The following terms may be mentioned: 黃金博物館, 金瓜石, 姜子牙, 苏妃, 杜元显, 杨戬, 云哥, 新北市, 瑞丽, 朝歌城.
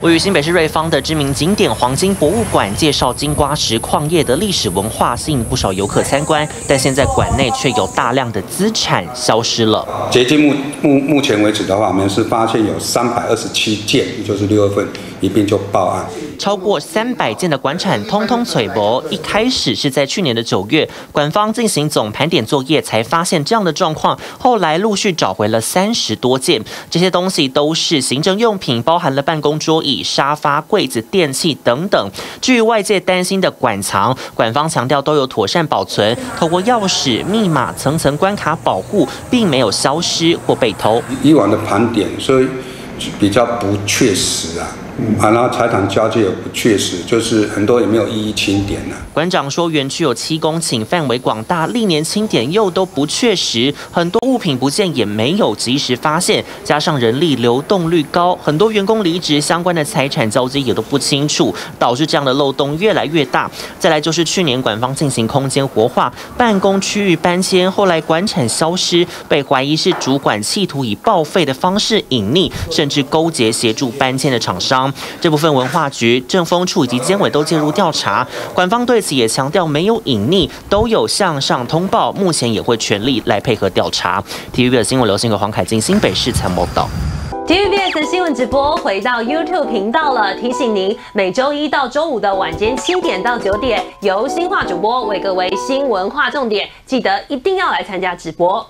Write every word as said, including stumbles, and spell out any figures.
位于新北市瑞芳的知名景点黄金博物馆介绍金瓜石矿业的历史文化，吸引不少游客参观。但现在馆内却有大量的资产消失了。截至目目目前为止的话，我们是发现有三百二十七件，也就是六月份一并就报案。超过三百件的馆产通通脆薄。一开始是在去年的九月，馆方进行总盘点作业，才发现这样的状况。后来陆续找回了三十多件，这些东西都是行政用品，包含了办公桌椅、 沙发、柜子、电器等等。至于外界担心的馆藏，馆方强调都有妥善保存，透过钥匙、密码、层层关卡保护，并没有消失或被偷。以往的盘点，所以比较不确实啊。 啊，然后财产交接也不确实，就是很多也没有一一清点了、啊。馆长说，园区有七公顷，范围广大，历年清点又都不确实，很多物品不见也没有及时发现，加上人力流动率高，很多员工离职，相关的财产交接也都不清楚，导致这样的漏洞越来越大。再来就是去年馆方进行空间活化，办公区域搬迁，后来馆产消失，被怀疑是主管企图以报废的方式隐匿，甚至勾结协助搬迁的厂商。 这部分文化局、政风处以及监委都介入调查，馆方对此也强调没有隐匿，都有向上通报，目前也会全力来配合调查。T V B S 新闻刘信和黄凯金，新北市参谋岛。 T V B S 新闻直播回到 YouTube 频道了，提醒您每周一到周五的晚间七点到九点，由新化主播为各位新闻划重点，记得一定要来参加直播。